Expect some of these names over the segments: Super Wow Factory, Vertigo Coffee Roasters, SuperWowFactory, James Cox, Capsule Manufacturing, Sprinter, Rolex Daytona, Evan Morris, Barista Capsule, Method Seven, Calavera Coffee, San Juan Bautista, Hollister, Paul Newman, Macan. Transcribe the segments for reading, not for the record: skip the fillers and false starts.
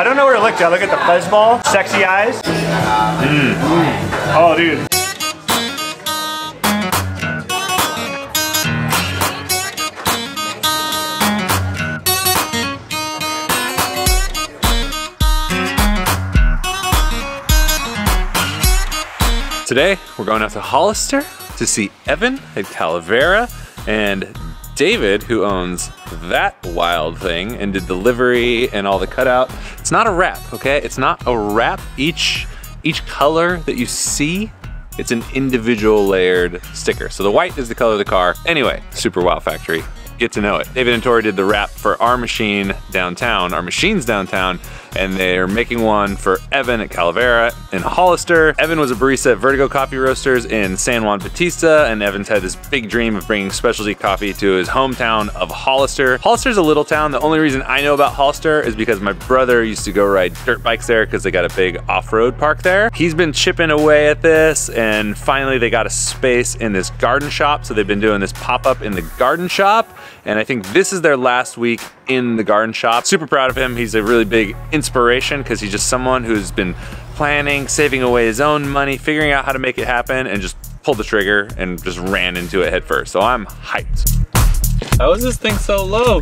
I don't know where to look. Do I look at the fuzz ball? Sexy eyes? Mm. Oh, dude. Today, we're going out to Hollister to see Evan at Calavera and David, who owns that wild thing and did the livery and all the cutout. It's not a wrap, okay? It's not a wrap. Each color that you see, it's an individual layered sticker. So the white is the color of the car. Anyway, Super Wow Factory, get to know it. David and Tori did the wrap for our machine downtown, our machines downtown, and they're making one for Evan at Calavera in Hollister. Evan was a barista at Vertigo Coffee Roasters in San Juan Bautista, and Evan's had this big dream of bringing specialty coffee to his hometown of Hollister. Hollister's a little town. The only reason I know about Hollister is because my brother used to go ride dirt bikes there because they got a big off-road park there. He's been chipping away at this, and finally they got a space in this garden shop, so they've been doing this pop-up in the garden shop, and I think this is their last week in the garden shop. Super proud of him. He's a really big inspiration because he's just someone who's been planning, saving away his own money, figuring out how to make it happen, and just pulled the trigger and just ran into it head first. So I'm hyped. How is this thing so low?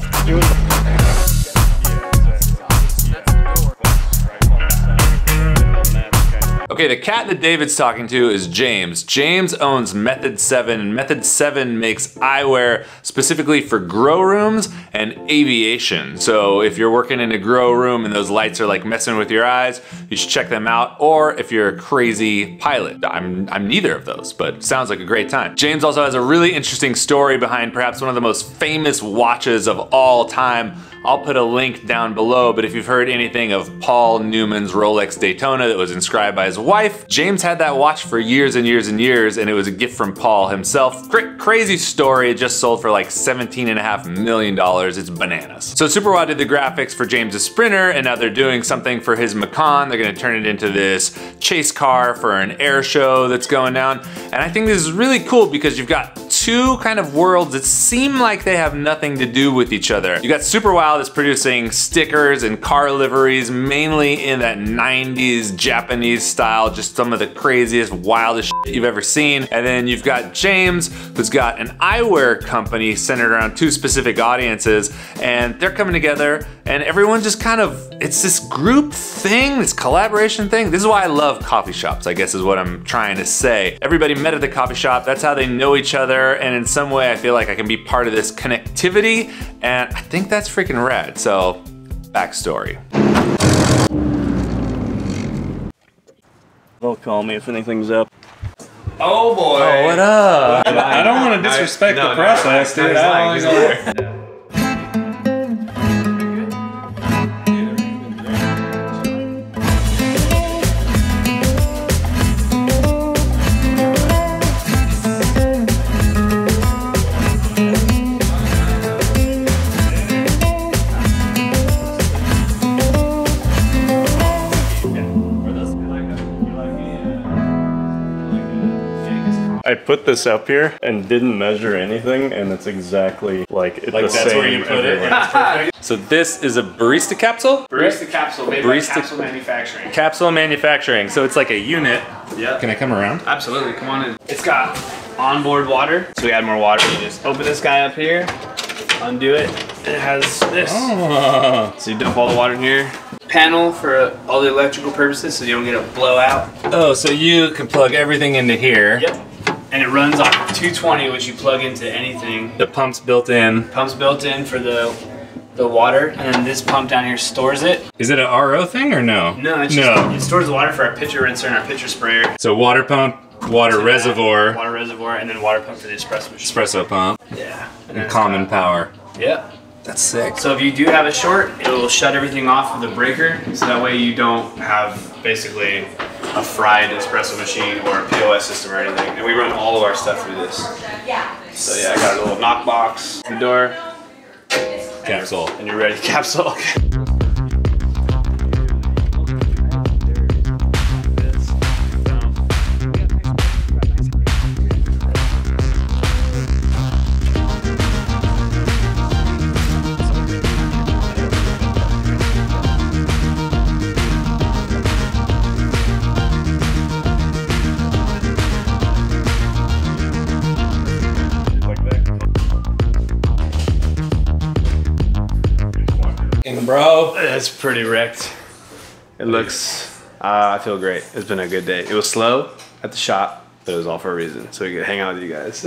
Okay, the cat that David's talking to is James. James owns Method Seven, and Method Seven makes eyewear specifically for grow rooms and aviation. So if you're working in a grow room and those lights are like messing with your eyes, you should check them out. Or if you're a crazy pilot, I'm neither of those, but sounds like a great time. James also has a really interesting story behind perhaps one of the most famous watches of all time. I'll put a link down below, but if you've heard anything of Paul Newman's Rolex Daytona that was inscribed by his wife, James had that watch for years and years and years, and it was a gift from Paul himself. Crazy story, it just sold for like $17.5 million, it's bananas. So SuperWow did the graphics for James's Sprinter, and now they're doing something for his Macan. They're gonna turn it into this chase car for an air show that's going down. And I think this is really cool because you've got two kind of worlds that seem like they have nothing to do with each other. You got SuperWow that's producing stickers and car liveries, mainly in that 90s Japanese style, just some of the craziest, wildest shit you've ever seen. And then you've got James, who's got an eyewear company centered around two specific audiences, and they're coming together, and everyone just kind of, it's this group thing, this collaboration thing. This is why I love coffee shops, I guess is what I'm trying to say. Everybody met at the coffee shop, that's how they know each other, and in some way I feel like I can be part of this connectivity, and I think that's freaking rad. So, backstory. They'll call me if anything's up. Oh boy! Oh, what up? I don't want to disrespect the process, dude. I put this up here and didn't measure anything, and it's exactly like it's like the that's same where you put it. So this is a Barista Capsule? Barista Capsule made by Capsule Manufacturing. Capsule Manufacturing, so it's like a unit. Yep. Can I come around? Absolutely, come on in. It's got onboard water, so we add more water. You just open this guy up here, undo it, and it has this. Oh. So you dump all the water in here. Panel for all the electrical purposes, so you don't get a blowout. Oh, so you can plug everything into here. Yep. And it runs off 220, which you plug into anything. The pump's built in. Pump's built in for the water, and then this pump down here stores it. Is it an RO thing or no? No, it's just, it stores the water for our pitcher rinser and our pitcher sprayer. So water pump, water reservoir. Water reservoir, and then water pump for the espresso machine. Espresso pump. Yeah. And common power. Yeah. That's sick. So if you do have a short, it will shut everything off with a breaker, so that way you don't have basically a fried espresso machine or a POS system or anything. And we run all of our stuff through this. So yeah, I got a little knock box, the door, Capsule, and you're ready to Capsule. bro. It's pretty wrecked. It looks, I feel great. It's been a good day. It was slow at the shop, but it was all for a reason. So we could hang out with you guys.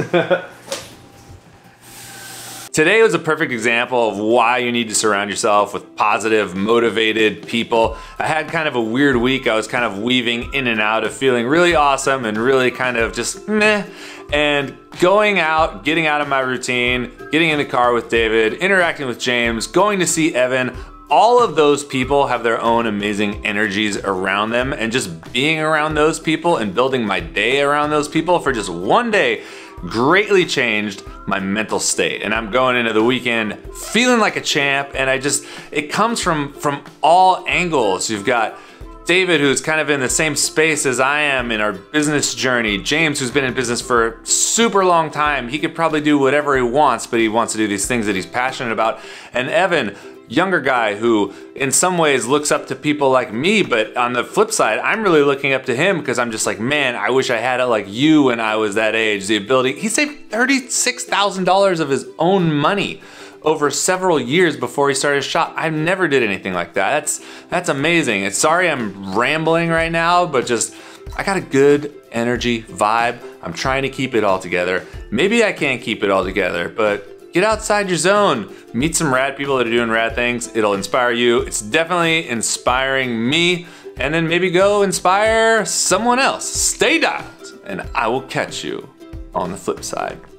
Today was a perfect example of why you need to surround yourself with positive, motivated people. I had kind of a weird week. I was kind of weaving in and out of feeling really awesome and really kind of just meh. And going out, getting out of my routine, getting in the car with David, interacting with James, going to see Evan, all of those people have their own amazing energies around them, and just being around those people and building my day around those people for just one day greatly changed my mental state. And I'm going into the weekend feeling like a champ, and I just, it comes from all angles. You've got David, who's kind of in the same space as I am in our business journey. James, who's been in business for a super long time. He could probably do whatever he wants, but he wants to do these things that he's passionate about. And Evan, younger guy who in some ways looks up to people like me, but on the flip side, I'm really looking up to him because I'm just like, man, I wish I had it like you when I was that age. The ability, he saved $36,000 of his own money over several years before he started his shop. I never did anything like that. That's amazing. It's, sorry I'm rambling right now, but just, I got a good energy vibe. I'm trying to keep it all together. Maybe I can't keep it all together, but get outside your zone. Meet some rad people that are doing rad things. It'll inspire you. It's definitely inspiring me. And then maybe go inspire someone else. Stay dialed, and I will catch you on the flip side.